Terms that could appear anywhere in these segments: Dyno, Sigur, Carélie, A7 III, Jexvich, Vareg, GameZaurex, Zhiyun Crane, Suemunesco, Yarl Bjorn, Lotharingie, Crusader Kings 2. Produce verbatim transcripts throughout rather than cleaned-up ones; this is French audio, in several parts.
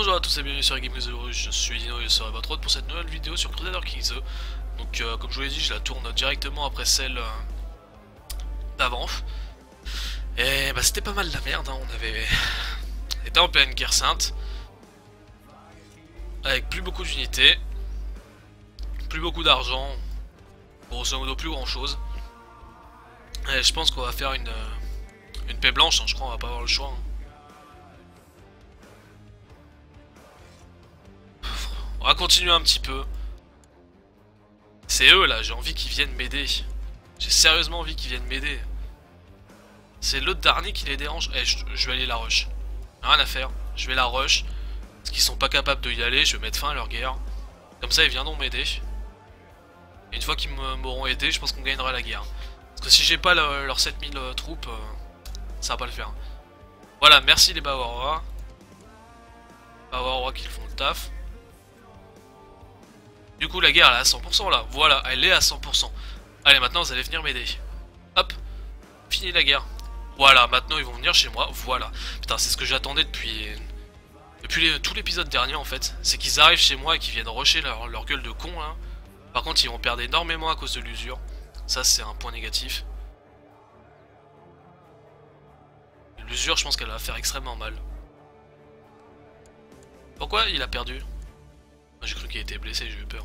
Bonjour à tous et bienvenue sur GameZaurex, je suis Dino et je serai votre hôte pour cette nouvelle vidéo sur Crusader Kings deux. Donc euh, comme je vous l'ai dit, je la tourne directement après celle euh, d'avant. Et bah c'était pas mal la merde, hein. On avait été en pleine guerre sainte, avec plus beaucoup d'unités, plus beaucoup d'argent, grosso modo plus grand chose. Et je pense qu'on va faire une, une paix blanche, hein. Je crois on va pas avoir le choix, hein. On va continuer un petit peu. C'est eux là, j'ai envie qu'ils viennent m'aider. J'ai sérieusement envie qu'ils viennent m'aider. C'est l'autre dernier qui les dérange. Eh, je, je vais aller la rush. Rien à faire, je vais la rush. Parce qu'ils sont pas capables de y aller, je vais mettre fin à leur guerre. Comme ça ils viendront m'aider. Et une fois qu'ils m'auront aidé, je pense qu'on gagnera la guerre. Parce que si j'ai pas le, leurs sept mille euh, troupes, euh, ça va pas le faire. Voilà, merci les Bavarois. Bavarois qui font le taf. Du coup la guerre elle est à cent pour cent là, voilà, elle est à cent pour cent. Allez maintenant vous allez venir m'aider. Hop, fini la guerre. Voilà, maintenant ils vont venir chez moi, voilà. Putain c'est ce que j'attendais depuis depuis les... tout l'épisode dernier en fait. C'est qu'ils arrivent chez moi et qu'ils viennent rusher leur... leur gueule de con là. Par contre ils vont perdre énormément à cause de l'usure. Ça c'est un point négatif. L'usure je pense qu'elle va faire extrêmement mal. Pourquoi il a perdu ? J'ai cru qu'il était blessé, j'ai eu peur.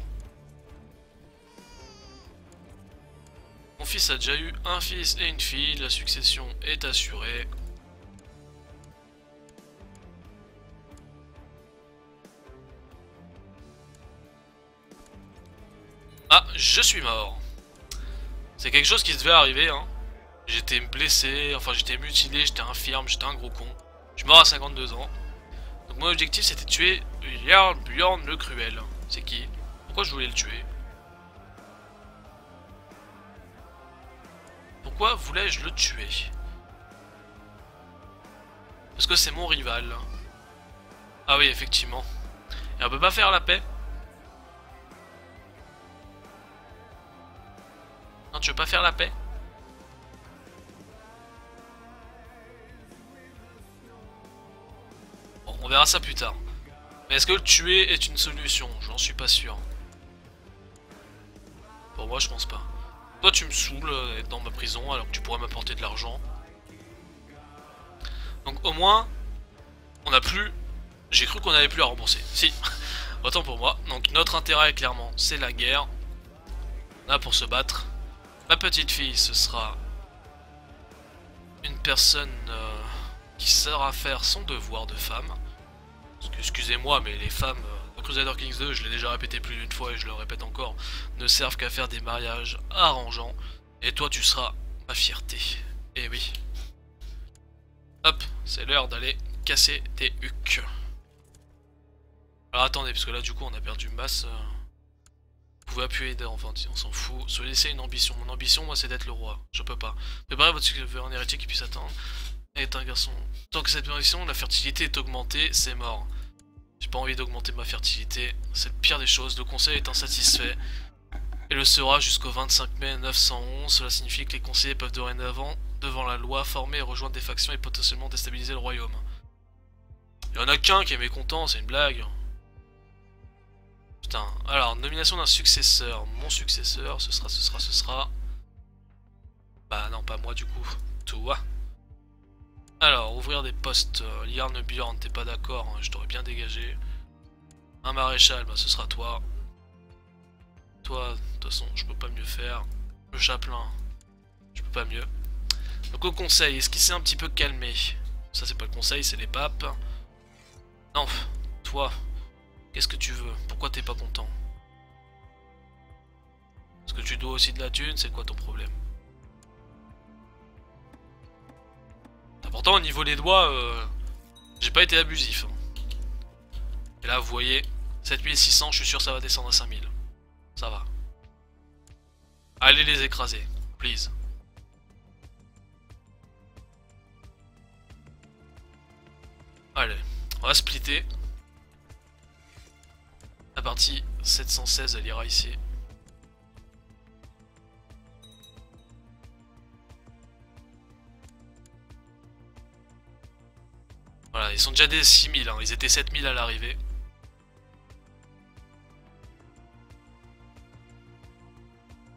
Mon fils a déjà eu un fils et une fille, la succession est assurée. Ah, je suis mort. C'est quelque chose qui devait arriver, hein. J'étais blessé, enfin j'étais mutilé, j'étais infirme, j'étais un gros con. Je suis mort à cinquante-deux ans. Donc mon objectif c'était de tuer Yarl Bjorn le Cruel. C'est qui? Pourquoi je voulais le tuer? Pourquoi voulais-je le tuer? Parce que c'est mon rival. Ah oui effectivement. Et on peut pas faire la paix? Non tu veux pas faire la paix? On verra ça plus tard. Mais est-ce que le tuer est une solution? J'en suis pas sûr. Pour moi, je pense pas. Toi, tu me saoules d'être dans ma prison alors que tu pourrais m'apporter de l'argent. Donc, au moins, on n'a plus. J'ai cru qu'on n'avait plus à rembourser. Si, autant pour moi. Donc, notre intérêt, clairement, c'est la guerre. On a pour se battre. Ma petite fille, ce sera une personne euh, qui saura faire son devoir de femme. Excusez-moi, mais les femmes euh, Crusader Kings deux, je l'ai déjà répété plus d'une fois et je le répète encore, ne servent qu'à faire des mariages arrangeants. Et toi, tu seras ma fierté. Eh oui. Hop, c'est l'heure d'aller casser tes hucs. Alors attendez, parce que là, du coup, on a perdu masse. Euh... Vous pouvez appuyer, enfin, on s'en fout. Se laisser une ambition. Mon ambition, moi, c'est d'être le roi. Je peux pas. Préparez votre successeur en héritier qui puisse attendre. Est un garçon. Tant que cette permission, la fertilité est augmentée, c'est mort. J'ai pas envie d'augmenter ma fertilité, c'est le pire des choses. Le conseil est insatisfait et le sera jusqu'au vingt-cinq mai neuf cent onze. Cela signifie que les conseillers peuvent dorénavant, devant la loi, former et rejoindre des factions et potentiellement déstabiliser le royaume. Il y en a qu'un qui est mécontent, c'est une blague. Putain, alors, nomination d'un successeur. Mon successeur, ce sera, ce sera, ce sera. Bah non, pas moi du coup. Toi. Alors, ouvrir des postes, Yarl Bjorn, t'es pas d'accord, hein, je t'aurais bien dégagé. Un maréchal, bah ce sera toi. Toi, de toute façon, je peux pas mieux faire. Le chapelain, je peux pas mieux. Donc au conseil, est-ce qu'il s'est un petit peu calmé? Ça c'est pas le conseil, c'est les papes. Non, toi, qu'est-ce que tu veux? Pourquoi t'es pas content? Est-ce que tu dois aussi de la thune? C'est quoi ton problème? Pourtant au niveau des doigts, euh, j'ai pas été abusif. Et là vous voyez, sept mille six cents, je suis sûr que ça va descendre à cinq mille. Ça va. Allez les écraser, please. Allez, on va splitter. La partie sept cent seize, elle ira ici. Voilà, ils sont déjà des six mille, hein. Ils étaient sept mille à l'arrivée.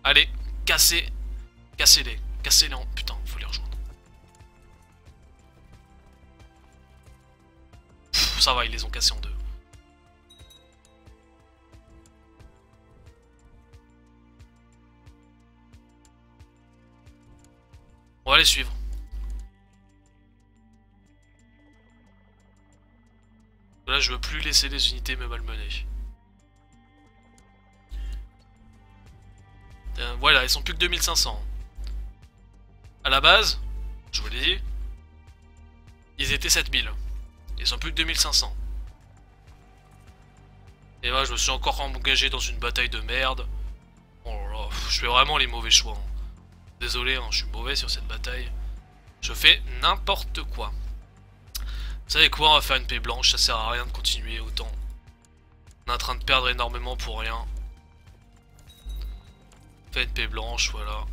Allez, cassez, cassez-les, cassez-les en... Putain, faut les rejoindre. Pff, ça va, ils les ont cassés en deux. On va les suivre. Là, je veux plus laisser les unités me malmener. Euh, voilà, ils sont plus que deux mille cinq cents. À la base, je vous l'ai dit, ils étaient sept mille. Ils sont plus que deux mille cinq cents. Et là, je me suis encore engagé dans une bataille de merde. Oh là là, je fais vraiment les mauvais choix. Hein. Désolé, hein, je suis mauvais sur cette bataille. Je fais n'importe quoi. Vous savez quoi, on va faire une paix blanche, ça sert à rien de continuer autant. On est en train de perdre énormément pour rien. Fait une paix blanche, voilà.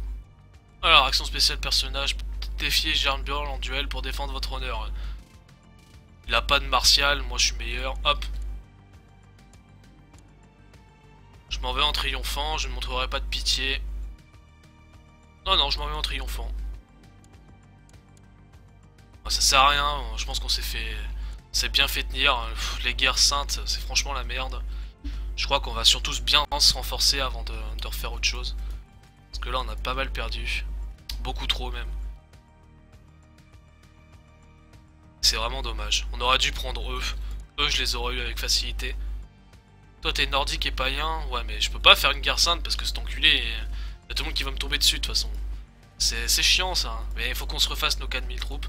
Alors, action spéciale personnage, défier Yarl Bjorn en duel pour défendre votre honneur. Il a pas de martial, moi je suis meilleur, hop. Je m'en vais en triomphant, je ne montrerai pas de pitié. Non, non, je m'en vais en triomphant. Ça sert à rien, je pense qu'on s'est fait... C'est bien fait tenir, les guerres saintes, c'est franchement la merde. Je crois qu'on va surtout bien se renforcer avant de, de refaire autre chose. Parce que là, on a pas mal perdu. Beaucoup trop, même. C'est vraiment dommage. On aurait dû prendre eux. Eux, je les aurais eu avec facilité. Toi, t'es nordique et païen. Ouais, mais je peux pas faire une guerre sainte parce que cet enculé... Il y a tout le monde qui va me tomber dessus de toute façon. C'est chiant ça, hein. Mais il faut qu'on se refasse nos quatre mille troupes.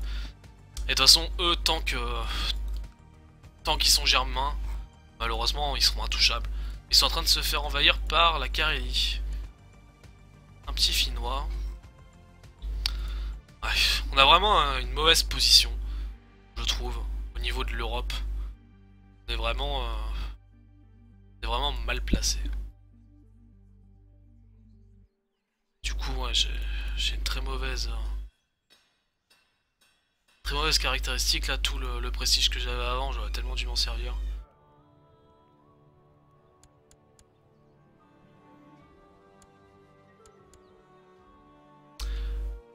Et de toute façon, eux, tant que tant qu'ils sont germains, malheureusement, ils seront intouchables. Ils sont en train de se faire envahir par la Carélie. Un petit finnois. Bref, on a vraiment une mauvaise position, je trouve, au niveau de l'Europe. On est vraiment, euh... on est vraiment mal placé. Du coup, ouais, j'ai une très mauvaise... Très mauvaise caractéristique là, tout le, le prestige que j'avais avant, j'aurais tellement dû m'en servir.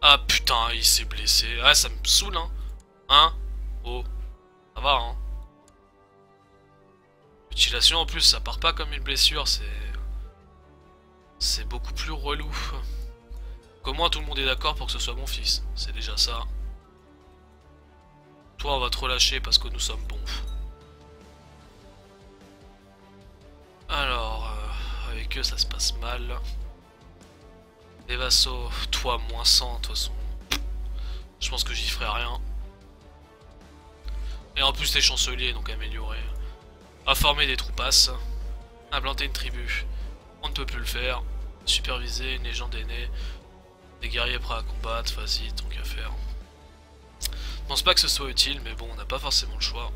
Ah putain, il s'est blessé. Ah, ça me saoule, hein. Hein? Oh. Ça va, hein. Mutilation en plus, ça part pas comme une blessure, c'est... C'est beaucoup plus relou. Au moins tout le monde est d'accord pour que ce soit mon fils. C'est déjà ça. Toi, on va te relâcher parce que nous sommes bons. Alors, euh, avec eux, ça se passe mal. Les vassaux, toi, moins cent, de toute façon. Je pense que j'y ferai rien. Et en plus, les chanceliers, donc améliorés. À former des troupasses. Implanter une tribu. On ne peut plus le faire. Superviser une légende aînée. Des guerriers prêts à combattre, vas-y, tant qu'à faire. Je pense pas que ce soit utile, mais bon, on n'a pas forcément le choix.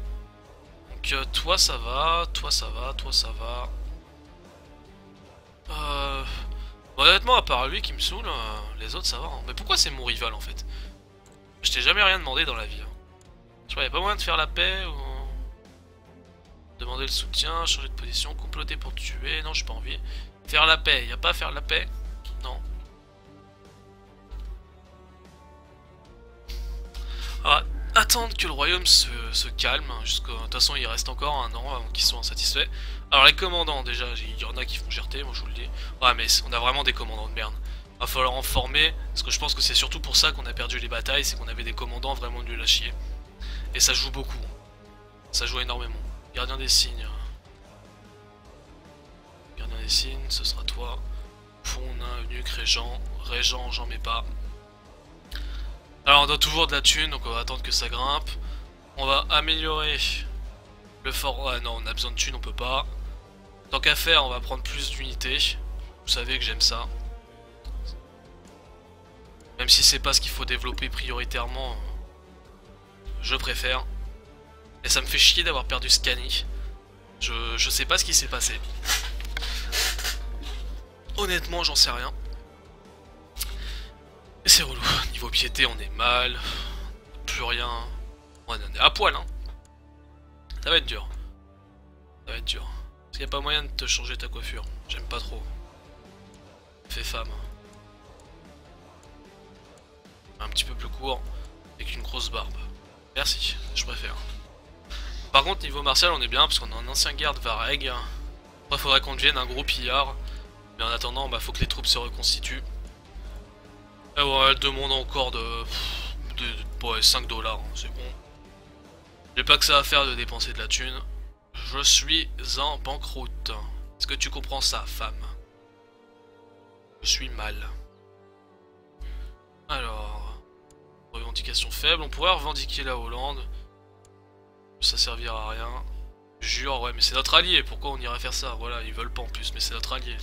Donc euh, toi ça va, toi ça va, toi ça va. Euh... Bon, honnêtement, à part lui qui me saoule, euh, les autres ça va. Hein. Mais pourquoi c'est mon rival en fait? Je t'ai jamais rien demandé dans la vie. Hein. Je crois qu'il n'y a pas moyen de faire la paix ou... Demander le soutien, changer de position, comploter pour tuer, non j'ai pas envie. Faire la paix, il n'y a pas à faire la paix? Non. Ah, attendre que le royaume se, se calme, jusqu'à... De toute façon, il reste encore un an avant qu'ils soient insatisfaits. Alors les commandants, déjà, il y en a qui font gerter, moi je vous le dis. Ouais, mais on a vraiment des commandants de merde. Va falloir en former, parce que je pense que c'est surtout pour ça qu'on a perdu les batailles, c'est qu'on avait des commandants vraiment nuls à chier. Et ça joue beaucoup. Ça joue énormément. Gardien des signes. Gardien des signes, ce sera toi. Fond, eunuque, régent. Régent, j'en mets pas. Alors on doit toujours de la thune, donc on va attendre que ça grimpe. On va améliorer le fort... Ah non, on a besoin de thune, on peut pas. Tant qu'à faire, on va prendre plus d'unités. Vous savez que j'aime ça. Même si c'est pas ce qu'il faut développer prioritairement, je préfère. Et ça me fait chier d'avoir perdu Scani. Je, je sais pas ce qui s'est passé. Honnêtement, j'en sais rien. C'est relou, niveau piété on est mal, plus rien, on est à poil hein, Ça va être dur. Ça va être dur. Parce qu'il n'y a pas moyen de te changer ta coiffure. J'aime pas trop. Fais femme. Un petit peu plus court. Avec une grosse barbe. Merci, je préfère. Par contre, niveau martial, on est bien parce qu'on a un ancien garde Vareg. Après, faudrait qu'on devienne un gros pillard. Mais en attendant, bah, faut que les troupes se reconstituent. Et ouais, elle demande encore de, de, de ouais, cinq dollars, hein, c'est bon. J'ai pas que ça à faire de dépenser de la thune. Je suis en banqueroute. Est-ce que tu comprends ça, femme? Je suis mal. Alors, revendication faible. On pourrait revendiquer la Hollande. Ça servira à rien. Jure, ouais, mais c'est notre allié. Pourquoi on irait faire ça? Voilà, ils veulent pas en plus, mais c'est notre allié.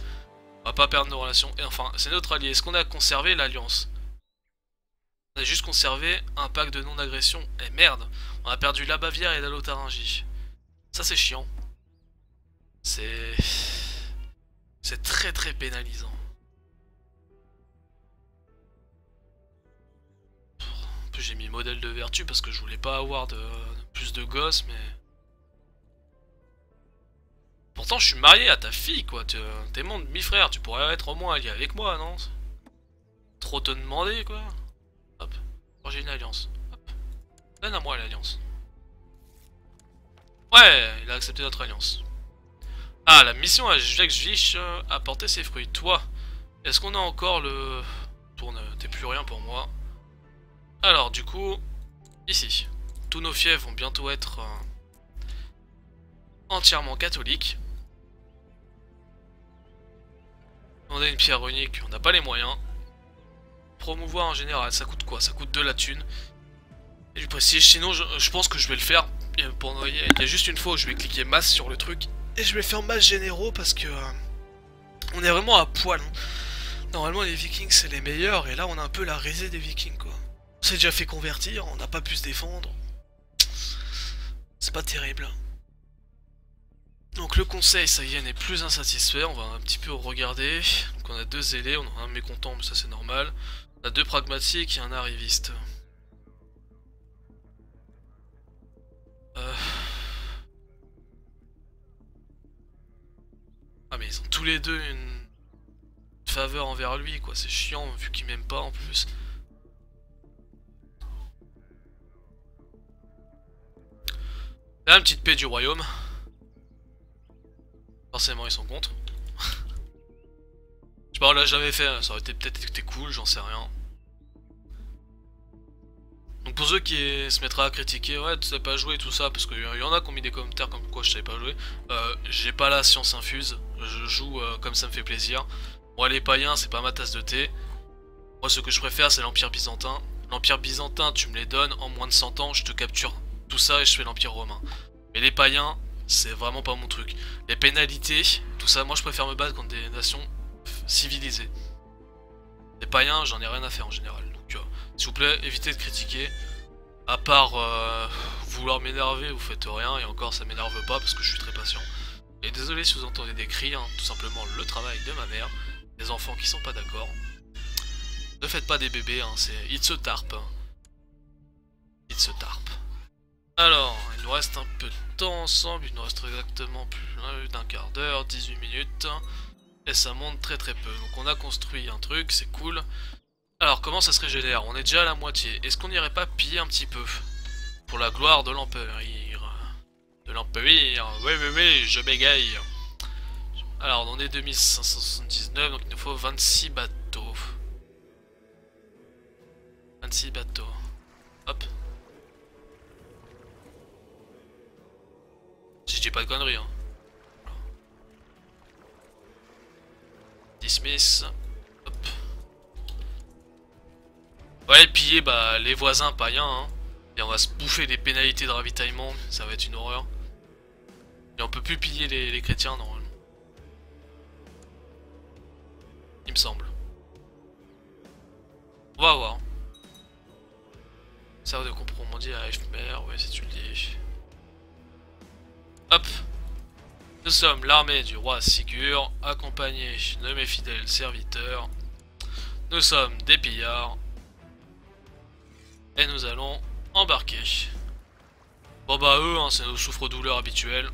On va pas perdre nos relations. Et enfin, c'est notre allié. Est-ce qu'on a conservé l'alliance? On a juste conservé un pacte de non-agression. Eh merde, on a perdu la Bavière et la Lotharingie. Ça c'est chiant. C'est... C'est très très pénalisant. En plus j'ai mis modèle de vertu parce que je voulais pas avoir de, de plus de gosses, mais... Pourtant je suis marié à ta fille quoi, t'es mon demi-frère, tu pourrais être au moins allié avec moi, non? Trop te demander quoi. Hop, oh, j'ai une alliance. Hop. Donne à moi l'alliance. Ouais, il a accepté notre alliance. Ah, la mission à Jexvich a porté ses fruits. Toi, est-ce qu'on a encore le... Tourne, t'es plus rien pour moi. Alors du coup, ici, tous nos fiefs vont bientôt être euh, entièrement catholiques. On a une pierre unique, on n'a pas les moyens. Promouvoir en général, ça coûte quoi? Ça coûte de la thune. Et du prestige, sinon je, je pense que je vais le faire. Pour... Il y a juste une fois où je vais cliquer masse sur le truc. Et je vais faire masse généraux parce que... Euh, on est vraiment à poil. Hein. Normalement les Vikings c'est les meilleurs. Et là on a un peu la risée des Vikings quoi. On s'est déjà fait convertir, on n'a pas pu se défendre. C'est pas terrible. Donc le conseil, ça y est, n'est plus insatisfait. On va un petit peu regarder. Donc on a deux zélés, on a un mécontent, mais ça c'est normal. On a deux pragmatiques et un arriviste. Euh... Ah mais ils ont tous les deux une, une faveur envers lui quoi, c'est chiant vu qu'ils m'aiment pas en plus. Là une petite paix du royaume. Forcément ils sont contre. Je sais pas, on l'a jamais fait, ça aurait été peut-être été cool, j'en sais rien. Donc pour ceux qui se mettraient à critiquer, ouais tu sais pas jouer tout ça, parce qu'il y en a qui ont mis des commentaires comme quoi je savais pas jouer, euh, j'ai pas la science infuse, je joue euh, comme ça me fait plaisir. Moi les païens c'est pas ma tasse de thé, moi ce que je préfère c'est l'Empire Byzantin. L'Empire Byzantin tu me les donnes, en moins de cent ans je te capture tout ça et je fais l'Empire Romain. Mais les païens c'est vraiment pas mon truc. Les pénalités, tout ça, moi je préfère me battre contre des nations civilisées. Les païens j'en ai rien à faire en général. S'il vous plaît, évitez de critiquer, à part euh, vouloir m'énerver, vous faites rien, et encore ça m'énerve pas parce que je suis très patient. Et désolé si vous entendez des cris, hein, tout simplement le travail de ma mère, les enfants qui sont pas d'accord. Ne faites pas des bébés, hein, c'est it's a tarp. It's a tarp. Alors, il nous reste un peu de temps ensemble, il nous reste exactement plus d'un quart d'heure, dix-huit minutes, et ça monte très très peu. Donc on a construit un truc, c'est cool. Alors comment ça se régénère? On est déjà à la moitié. Est-ce qu'on n'irait pas piller un petit peu? Pour la gloire de l'Empire. De l'Empire. Oui, oui, oui, je bégaye. Alors on est deux mille cinq cent soixante-dix-neuf, donc il nous faut vingt-six bateaux. vingt-six bateaux. Hop. Si je dis pas de conneries. Hein. Dismiss. Ouais, piller bah, les voisins païens, hein. Et on va se bouffer des pénalités de ravitaillement, ça va être une horreur. Et on peut plus piller les, les chrétiens normalement. Il me semble. On va voir. Ça va de compromis à Hefmer, ouais si tu le dis. Hop. Nous sommes l'armée du roi Sigur, accompagnée de mes fidèles serviteurs. Nous sommes des pillards. Et nous allons embarquer. Bon bah eux, hein, c'est nos souffre-douleurs habituels.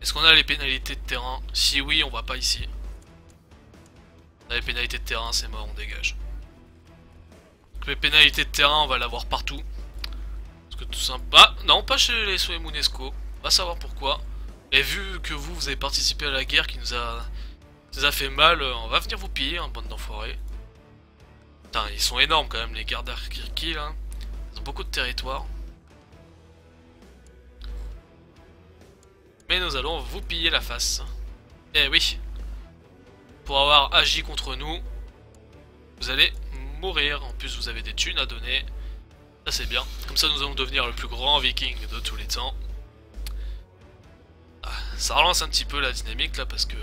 Est-ce qu'on a les pénalités de terrain? Si oui, on va pas ici. On a les pénalités de terrain, c'est mort, on dégage. Donc les pénalités de terrain, on va l'avoir partout. Parce que tout simple... Ah, non, pas chez les Suemunesco. On va savoir pourquoi. Et vu que vous, vous avez participé à la guerre qui nous a, qui nous a fait mal, on va venir vous piller, hein, bande d'enfoirés. Putain, ils sont énormes quand même, les gardes d'Arkirki, là. Ils ont beaucoup de territoire. Mais nous allons vous piller la face. Eh oui. Pour avoir agi contre nous, vous allez mourir. En plus, vous avez des thunes à donner. Ça, c'est bien. Comme ça, nous allons devenir le plus grand viking de tous les temps. Ça relance un petit peu la dynamique, là, parce que...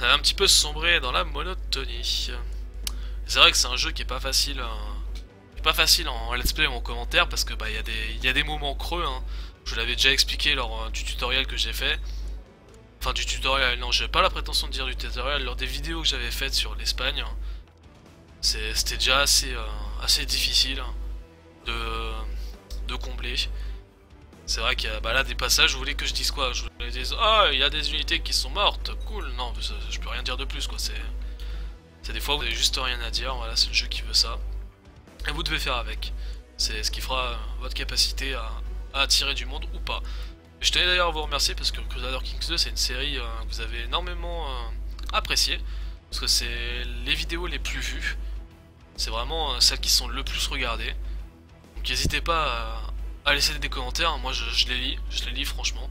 on a un petit peu sombré dans la monotonie. C'est vrai que c'est un jeu qui est pas facile, hein, qui est pas facile en let's play ou en commentaire, parce que bah, y a des, y a des moments creux, hein. Je l'avais déjà expliqué lors euh, du tutoriel que j'ai fait. Enfin du tutoriel, non, j'ai pas la prétention de dire du tutoriel, lors des vidéos que j'avais faites sur l'Espagne. C'était déjà assez, euh, assez difficile de, de combler. C'est vrai qu'il y a bah, là des passages, je voulais que je dise quoi? Je voulais dire, ah, oh, il y a des unités qui sont mortes, cool. Non, je peux rien dire de plus, quoi. C'est des fois où vous n'avez juste rien à dire, voilà, c'est le jeu qui veut ça. Et vous devez faire avec. C'est ce qui fera votre capacité à, à attirer du monde ou pas. Je tenais d'ailleurs à vous remercier parce que Crusader Kings deux, c'est une série euh, que vous avez énormément euh, appréciée. Parce que c'est les vidéos les plus vues. C'est vraiment euh, celles qui sont le plus regardées. Donc n'hésitez pas à... à laisser des commentaires, moi je, je les lis, je les lis franchement,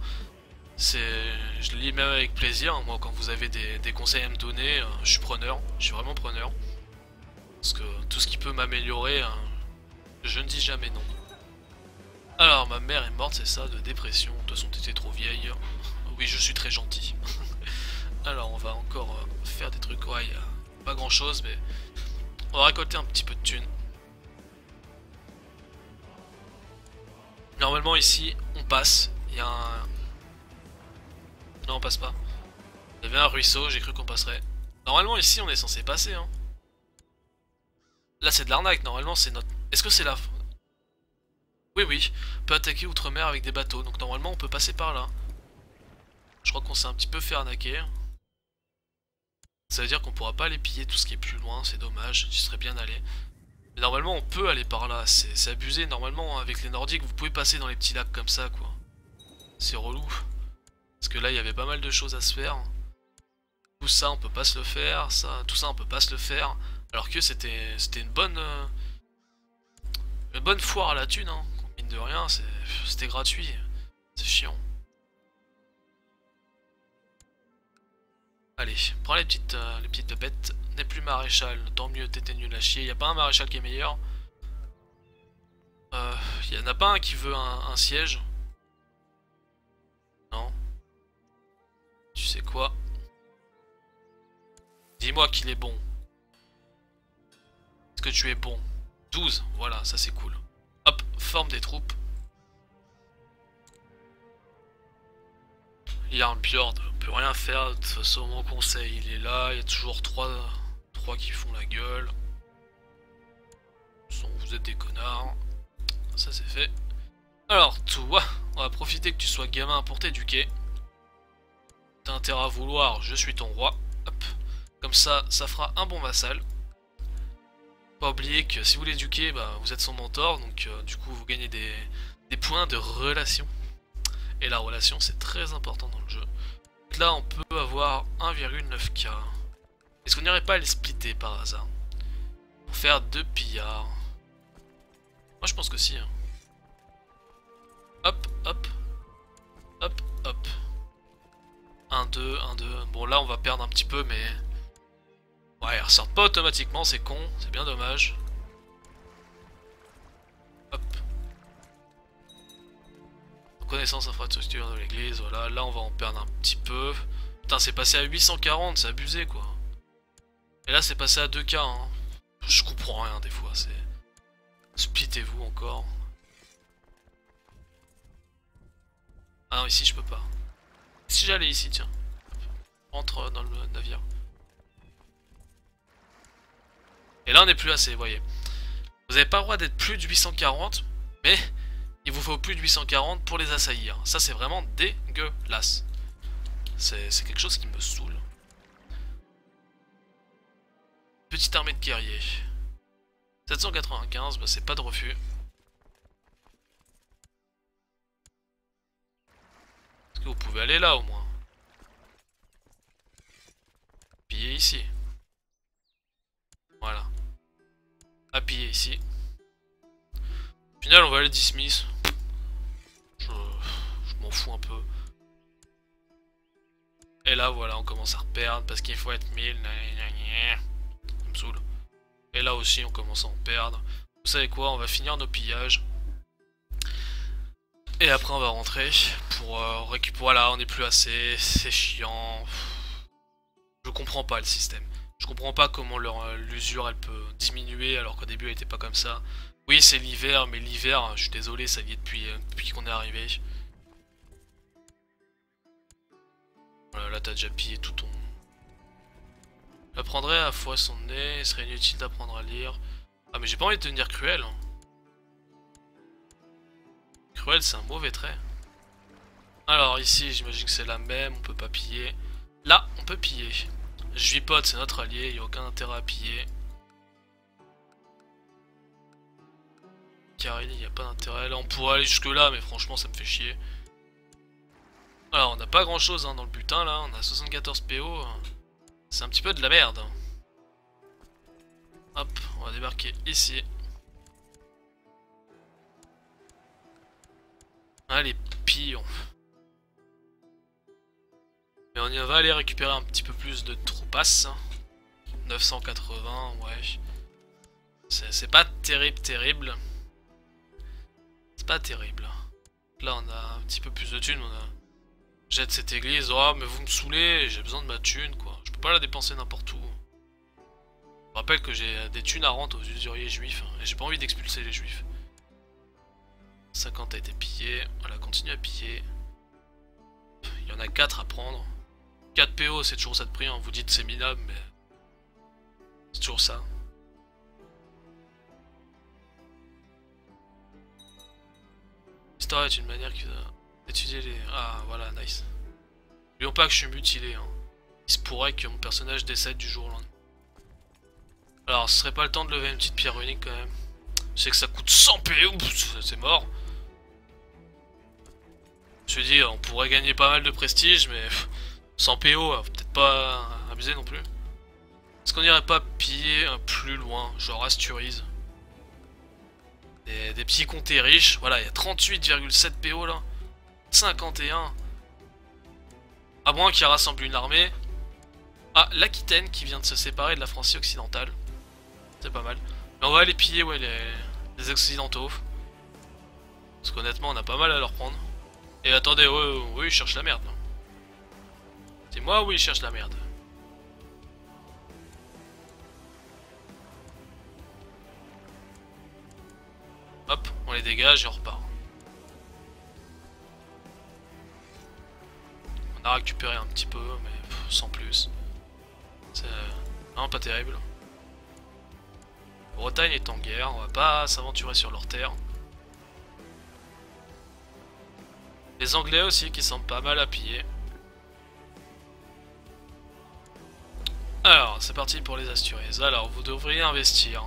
c'est, je les lis même avec plaisir, moi quand vous avez des, des conseils à me donner, je suis preneur, je suis vraiment preneur, parce que tout ce qui peut m'améliorer, je ne dis jamais non. Alors ma mère est morte, c'est ça, de dépression, de son t'étais trop vieille, oui je suis très gentil. Alors on va encore faire des trucs, ouais, pas grand chose, mais on va récolter un petit peu de thunes. Normalement ici on passe, il y a un... Non on passe pas. Il y avait un ruisseau, j'ai cru qu'on passerait. Normalement ici on est censé passer, hein. Là c'est de l'arnaque, normalement c'est notre... Est-ce que c'est là? Oui oui, on peut attaquer outre-mer avec des bateaux, donc normalement on peut passer par là. Je crois qu'on s'est un petit peu fait arnaquer. Ça veut dire qu'on pourra pas aller piller tout ce qui est plus loin, c'est dommage, j'y serais bien allé. Mais normalement on peut aller par là, c'est abusé, normalement avec les nordiques vous pouvez passer dans les petits lacs comme ça quoi. C'est relou. Parce que là il y avait pas mal de choses à se faire. Tout ça on peut pas se le faire, ça, tout ça on peut pas se le faire. Alors que c'était une bonne euh, une bonne foire à la thune, hein. Mine de rien, c'était gratuit. C'est chiant. Allez, prends les petites, euh, les petites bêtes. N'est plus maréchal, tant mieux, t'étais nul à chier. Y a pas un maréchal qui est meilleur. Euh, y en a pas un qui veut un, un siège. Non. Tu sais quoi? Dis-moi qu'il est bon. Est-ce que tu es bon? douze, voilà, ça c'est cool. Hop, forme des troupes. Yarl Bjorn, on peut rien faire, de toute façon mon conseil il est là, il y a toujours trois, trois qui font la gueule. Vous êtes des connards, ça c'est fait. Alors toi, on va profiter que tu sois gamin pour t'éduquer. T'as intérêt à vouloir, je suis ton roi. Hop. Comme ça, ça fera un bon vassal. Pas oublier que si vous l'éduquez, bah, vous êtes son mentor, donc euh, du coup vous gagnez des, des points de relation. Et la relation c'est très important dans le jeu. Donc là on peut avoir un virgule neuf K. Est-ce qu'on n'irait pas à les splitter par hasard? Pour faire deux pillards. Moi je pense que si. Hein. Hop, hop. Hop, hop. un, deux, un, deux. Bon là on va perdre un petit peu mais... Ouais ils ressortent pas automatiquement, c'est con, c'est bien dommage. Hop. Connaissance infrastructure de l'église, voilà, là on va en perdre un petit peu. Putain, c'est passé à huit cent quarante, c'est abusé quoi. Et là c'est passé à deux K, hein. Je comprends rien des fois, c'est... Splittez-vous encore. Ah non, ici je peux pas. Si j'allais ici, tiens. Rentre dans le navire. Et là on n'est plus assez, vous voyez. Vous n'avez pas le droit d'être plus de huit cent quarante, mais il vous faut plus de huit cent quarante pour les assaillir. Ça, c'est vraiment dégueulasse. C'est quelque chose qui me saoule. Petite armée de guerriers. sept cent quatre-vingt-quinze, bah c'est pas de refus. Est-ce que vous pouvez aller là au moins? Piller ici. Voilà. À piller ici. Au final, on va aller dismiss. Je, je m'en fous un peu. Et là, voilà, on commence à perdre parce qu'il faut être mille. Ça me saoule. Et là aussi, on commence à en perdre. Vous savez quoi? On va finir nos pillages. Et après, on va rentrer pour euh, récupérer. Voilà, on n'est plus assez. C'est chiant. Je comprends pas le système. Je comprends pas comment l'usure elle peut diminuer alors qu'au début elle était pas comme ça. Oui, c'est l'hiver, mais l'hiver, je suis désolé, ça y est depuis, depuis qu'on est arrivé. Voilà, là t'as déjà pillé tout ton. J'apprendrai à fois son nez, il serait inutile d'apprendre à lire. Ah, mais j'ai pas envie de devenir cruel. Cruel, c'est un mauvais trait. Alors, ici, j'imagine que c'est la même, on peut pas piller. Là, on peut piller. Juipote, c'est notre allié, il n'y a aucun intérêt à piller. Carélie, il n'y a pas d'intérêt. Là, on pourrait aller jusque-là, mais franchement, ça me fait chier. Alors, on n'a pas grand-chose hein, dans le butin, là. On a soixante-quatorze P O. C'est un petit peu de la merde. Hop, on va débarquer ici. Allez, pillons. Mais on y va aller récupérer un petit peu plus de troupasses. neuf cent quatre-vingts, ouais. C'est pas terrible, terrible. C'est pas terrible. Là, on a un petit peu plus de thunes. On a... Jette cette église. Oh, mais vous me saoulez. J'ai besoin de ma thune, quoi. Je peux pas la dépenser n'importe où. Je rappelle que j'ai des thunes à rendre aux usuriers juifs. Hein, et j'ai pas envie d'expulser les juifs. cinquante a été pillé. Voilà, continue à piller. Il y en a quatre à prendre. quatre P O, c'est toujours ça de prix, hein. Vous dites c'est minable, mais c'est toujours ça. L'histoire est une manière d'étudier les... Ah, voilà, nice. N'oublions pas que je suis mutilé. Hein. Il se pourrait que mon personnage décède du jour au lendemain. Alors, ce serait pas le temps de lever une petite pierre unique, quand même. Je sais que ça coûte cent P O, c'est mort. Je me suis dit, on pourrait gagner pas mal de prestige, mais sans P O, faut peut-être pas abuser non plus. Est-ce qu'on irait pas piller plus loin, genre Asturise? Des, des petits comtés riches, voilà, il y a trente-huit virgule sept P O là, cinquante et un. À moins qu'il rassemble une armée. Ah, l'Aquitaine qui vient de se séparer de la Francie occidentale. C'est pas mal. Mais on va aller piller, ouais, les, les occidentaux. Parce qu'honnêtement, on a pas mal à leur prendre. Et attendez, oui, oui, je cherche la merde. C'est moi, oui, je cherche la merde. Hop, on les dégage et on repart. On a récupéré un petit peu, mais pff, sans plus. C'est vraiment pas terrible. La Bretagne est en guerre, on va pas s'aventurer sur leur terre. Les Anglais aussi qui semblent pas mal à piller. Alors, c'est parti pour les Asturies. Alors, vous devriez investir.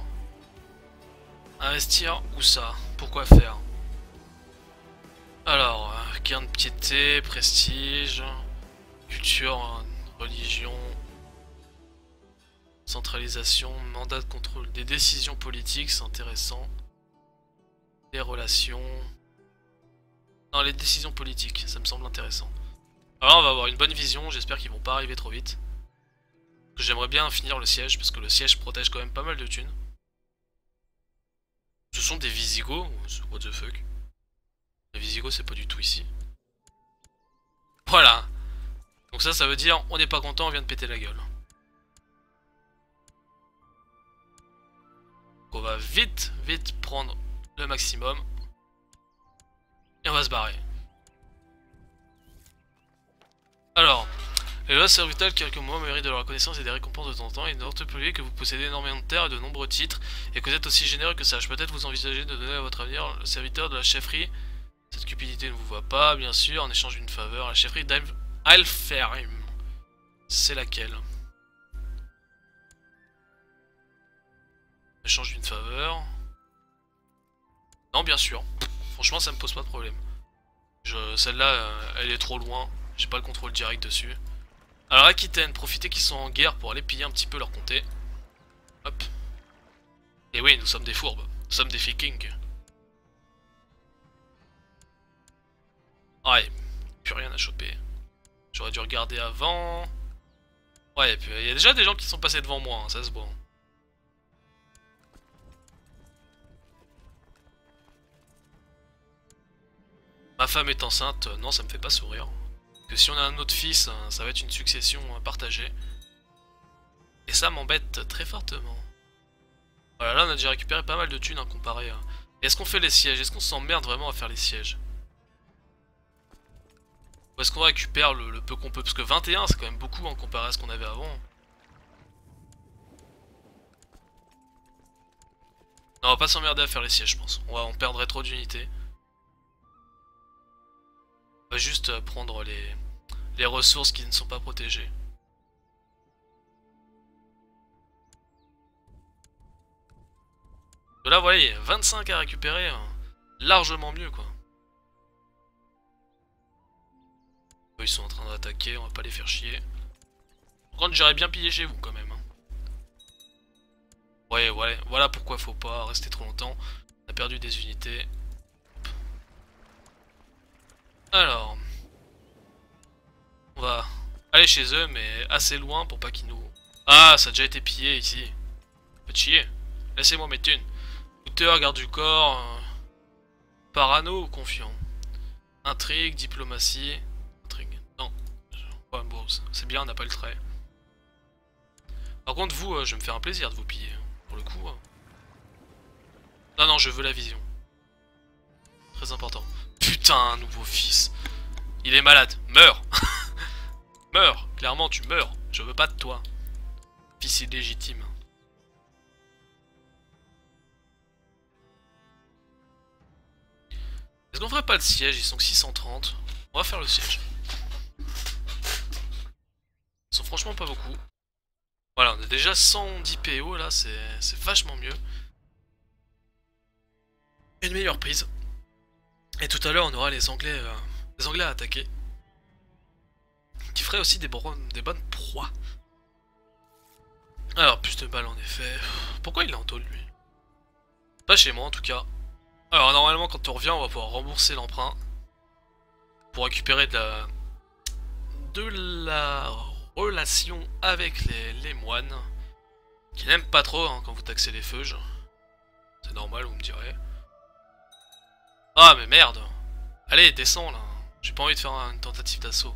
Investir où ça? Pourquoi faire? Alors, euh, gain de piété, prestige, culture, religion, centralisation, mandat de contrôle des décisions politiques, c'est intéressant. Les relations... Non, les décisions politiques, ça me semble intéressant. Alors on va avoir une bonne vision, j'espère qu'ils vont pas arriver trop vite. J'aimerais bien finir le siège, parce que le siège protège quand même pas mal de thunes. Ce sont des Visigoths, what the fuck. Les Visigoths c'est pas du tout ici. Voilà. Donc ça, ça veut dire, on n'est pas content, on vient de péter la gueule. Donc on va vite, vite prendre le maximum. Et on va se barrer. Alors, Les lois servent telles quelques mois méritent de la reconnaissance et des récompenses de temps en temps. Il est hortefeuillé que vous possédez énormément de terres et de nombreux titres, et que vous êtes aussi généreux que sage. Peut-être vous envisagez de donner à votre avenir le serviteur de la chefferie. Cette cupidité ne vous voit pas, bien sûr, en échange d'une faveur, la chefferie d'Alferim. C'est laquelle? En échange d'une faveur. Non, bien sûr. Franchement, ça me pose pas de problème. Celle-là, elle est trop loin. J'ai pas le contrôle direct dessus. Alors Aquitaine, profitez qu'ils sont en guerre pour aller piller un petit peu leur comté. Hop. Et oui, nous sommes des fourbes. Nous sommes des vikings. Ouais, plus rien à choper. J'aurais dû regarder avant. Ouais, il y a déjà des gens qui sont passés devant moi, hein, ça se voit. Ma femme est enceinte, non, ça me fait pas sourire. Que si on a un autre fils, ça va être une succession partagée. Et ça m'embête très fortement. Voilà, là on a déjà récupéré pas mal de thunes hein, comparé à... Est-ce qu'on fait les sièges? Est-ce qu'on s'emmerde vraiment à faire les sièges? Ou est-ce qu'on récupère le, le peu qu'on peut? Parce que vingt et un c'est quand même beaucoup hein, comparé à ce qu'on avait avant. Non, on va pas s'emmerder à faire les sièges je pense. On, va, on perdrait trop d'unités. On va juste prendre les, les ressources qui ne sont pas protégées. Là, vous voyez, vingt-cinq à récupérer, hein. Largement mieux quoi. Ils sont en train d'attaquer, on va pas les faire chier. Par contre, j'aurais bien pillé chez vous quand même. Hein. Ouais, ouais, voilà pourquoi faut pas rester trop longtemps. On a perdu des unités. Alors, on va aller chez eux, mais assez loin pour pas qu'ils nous... Ah, ça a déjà été pillé ici. Pas de chier. Laissez-moi mes thunes. Hauteur, garde du corps, euh... parano ou confiant. Intrigue, diplomatie... Intrigue, non. Ouais, bon, c'est bien, on n'a pas le trait. Par contre, vous, euh, je vais me faire un plaisir de vous piller, pour le coup. Euh... Non, non, je veux la vision. Très important. Putain, nouveau fils. Il est malade. Meurs. Meurs. Clairement, tu meurs. Je veux pas de toi. Fils illégitime. Est-ce qu'on ferait pas le siège? Ils sont que six cent trente. On va faire le siège. Ils sont franchement pas beaucoup. Voilà, on est déjà cent dix P O là. C'est vachement mieux. Une meilleure prise. Et tout à l'heure, on aura les Anglais, euh, les Anglais à attaquer, qui feraient aussi des, des bonnes proies. Alors, plus de balles en effet. Pourquoi il est en taule, lui? Pas chez moi, en tout cas. Alors, normalement, quand on revient, on va pouvoir rembourser l'emprunt pour récupérer de la, de la relation avec les, les moines, qui n'aiment pas trop hein, quand vous taxez les feuges. C'est normal, vous me direz. Ah mais merde. Allez, descends là. J'ai pas envie de faire une tentative d'assaut.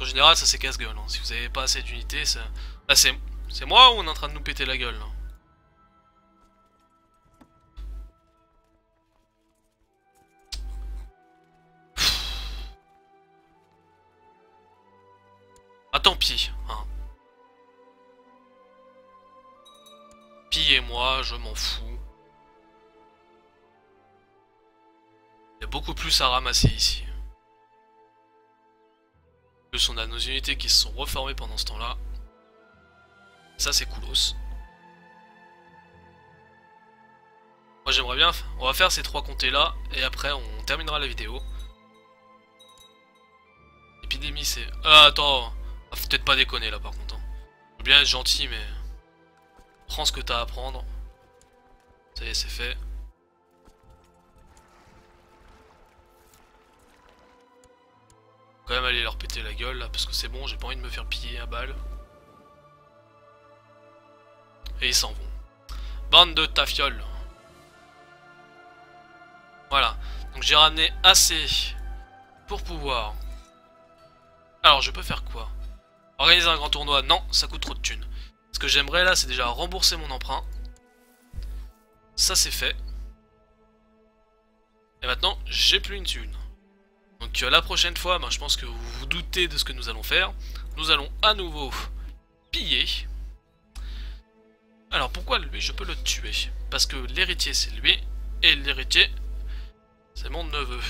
En général, ça c'est casse-gueule. Hein. Si vous avez pas assez d'unités, ça... Là c'est... C'est moi ou on est en train de nous péter la gueule là? Ah tant pis. Hein. Pillez-moi, je m'en fous. Il y a beaucoup plus à ramasser ici. En plus on a nos unités qui se sont reformées pendant ce temps-là. Ça c'est coolos. Moi j'aimerais bien... On va faire ces trois comtés là et après on terminera la vidéo. Épidémie c'est... Ah attends, ah, faut peut-être pas déconner là par contre. Hein. Je veux bien être gentil mais... Prends ce que t'as à prendre. Ça y est, c'est fait. Quand même aller leur péter la gueule là parce que c'est bon, j'ai pas envie de me faire piller à balle. Et ils s'en vont. Bande de tafioles. Voilà. Donc j'ai ramené assez pour pouvoir... Alors je peux faire quoi? Organiser un grand tournoi? Non, ça coûte trop de thunes. Ce que j'aimerais là c'est déjà rembourser mon emprunt. Ça c'est fait. Et maintenant j'ai plus une thune. Donc la prochaine fois, ben, je pense que vous vous doutez de ce que nous allons faire. Nous allons à nouveau piller. Alors pourquoi lui je peux le tuer? Parce que l'héritier c'est lui, et l'héritier c'est mon neveu.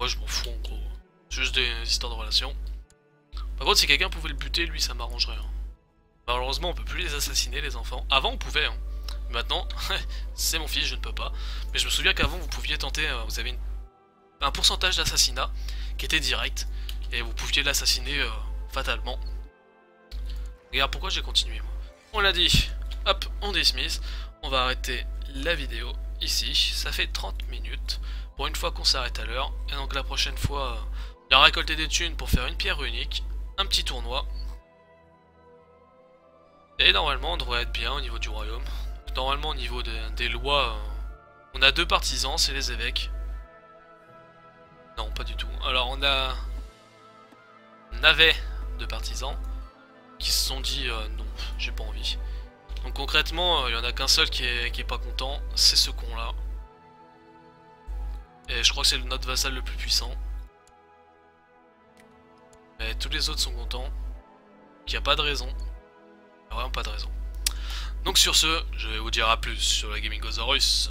Moi je m'en fous en gros, juste des histoires de relations. Par contre si quelqu'un pouvait le buter, lui ça m'arrangerait. Hein. Malheureusement on peut plus les assassiner les enfants. Avant on pouvait, hein. Maintenant c'est mon fils, je ne peux pas. Mais je me souviens qu'avant vous pouviez tenter, euh, vous avez une... un pourcentage d'assassinat qui était direct. Et vous pouviez l'assassiner euh, fatalement. Regarde pourquoi j'ai continué. On l'a dit, hop, on dismiss. On va arrêter la vidéo ici. Ça fait trente minutes. Pour une fois qu'on s'arrête à l'heure. Et donc la prochaine fois, euh, on va récolter des thunes pour faire une pierre unique. Un petit tournoi. Et normalement on devrait être bien au niveau du royaume. Normalement au niveau de, des lois, euh, on a deux partisans, c'est les évêques. Non, pas du tout. Alors on a... On avait deux partisans qui se sont dit euh, non, j'ai pas envie. Donc concrètement, il euh, y en a qu'un seul qui est, qui est pas content, c'est ce con là. Et je crois que c'est notre vassal le plus puissant. Mais tous les autres sont contents. Qu'il n'y a pas de raison. Vraiment pas de raison. Donc sur ce, je vais vous dire à plus sur la Gaming Gameingozorus.